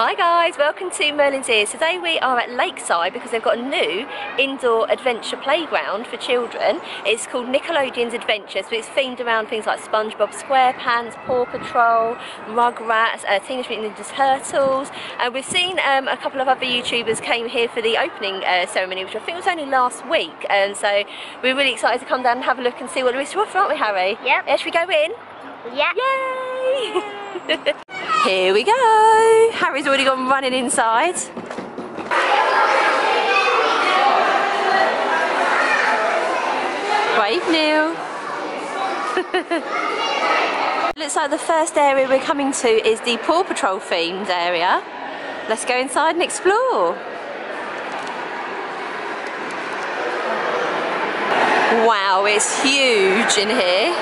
Hi guys, welcome to Merlin's Ears. Today we are at Lakeside because they've got a new indoor adventure playground for children. It's called Nickelodeon's Adventure, so it's themed around things like SpongeBob SquarePants, Paw Patrol, Rugrats, Teenage Mutant Ninja Turtles, and we've seen a couple of other YouTubers came here for the opening ceremony, which I think was only last week, and so we're really excited to come down and have a look and see what there is to offer, aren't we, Harry? Yep. Yeah, should we go in? Yeah. Yay! Here we go! Harry's already gone running inside. Brave Neil. Looks like the first area we're coming to is the Paw Patrol themed area. Let's go inside and explore. Wow, it's huge in here.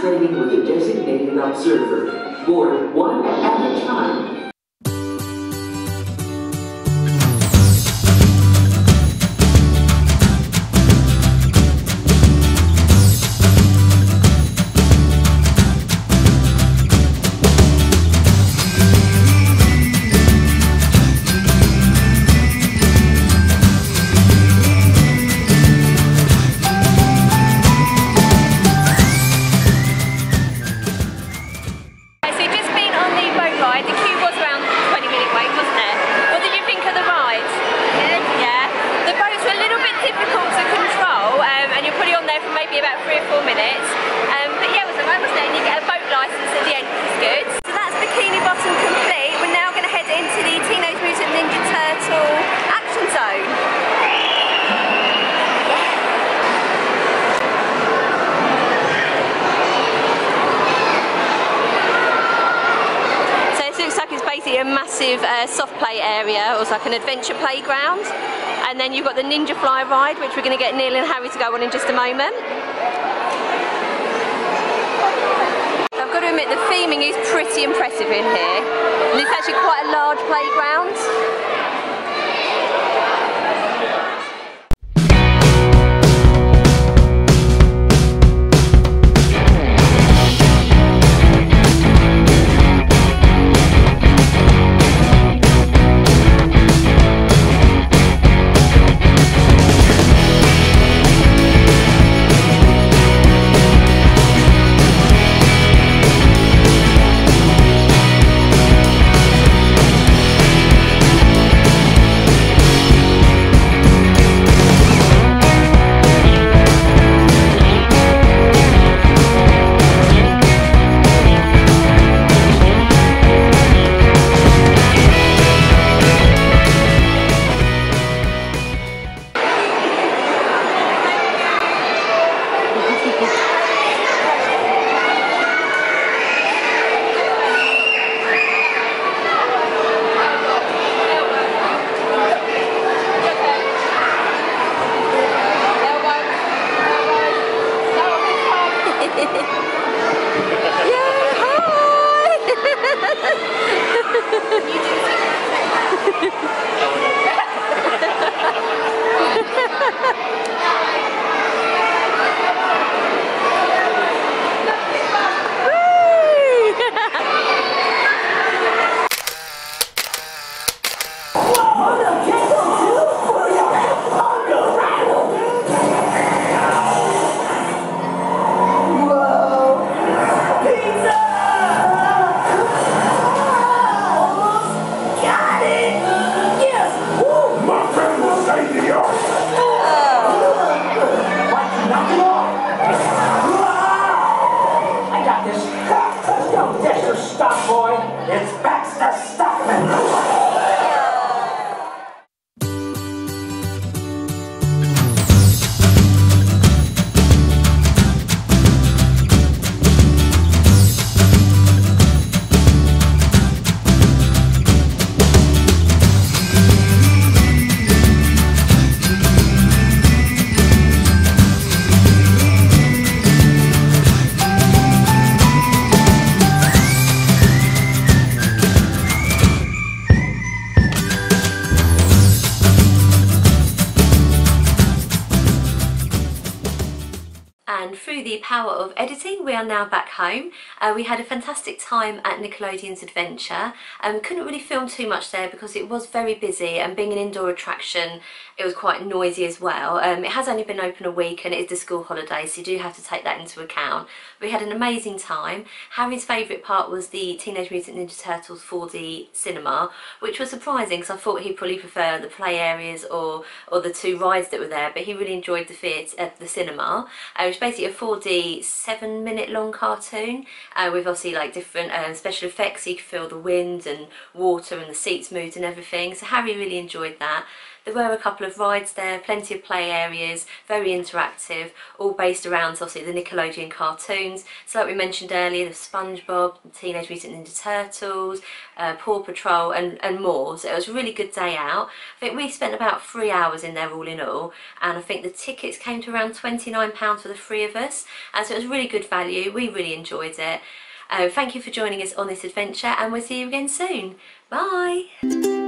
Training with a designated observer, board one at a time. about 3 or 4 minutes. But yeah, it was alright, wasn't it? And you get a boat licence at the end, which is good. So that's Bikini Bottom complete. We're now going to head into the Teenage Mutant Ninja Turtle Action Zone. Yeah. So it looks like it's basically a massive soft play area, or like an adventure playground. And then you've got the Ninja Fly ride, which we're going to get Neil and Harry to go on in just a moment. I've got to admit, the theming is pretty impressive in here. And it's actually quite a large playground. Power of editing, we are now back home. We had a fantastic time at Nickelodeon's Adventure. Couldn't really film too much there because it was very busy, and being an indoor attraction it was quite noisy as well. It has only been open a week and it is the school holiday, so you do have to take that into account. We had an amazing time. Harry's favourite part was the Teenage Mutant Ninja Turtles 4D cinema, which was surprising because I thought he'd probably prefer the play areas or the two rides that were there, but he really enjoyed the theatre at the cinema. It was basically a 4D 7-minute long cartoon with obviously like different special effects, so you could feel the wind and water and the seats moved and everything, so Harry really enjoyed that. There were a couple of rides there, plenty of play areas, very interactive, all based around obviously the Nickelodeon cartoons. So like we mentioned earlier, the SpongeBob, the Teenage Mutant Ninja Turtles, Paw Patrol and more. So it was a really good day out. I think we spent about 3 hours in there all in all, and I think the tickets came to around £29 for the three of us, and so it was really good value. We really enjoyed it. Thank you for joining us on this adventure, and we'll see you again soon. Bye!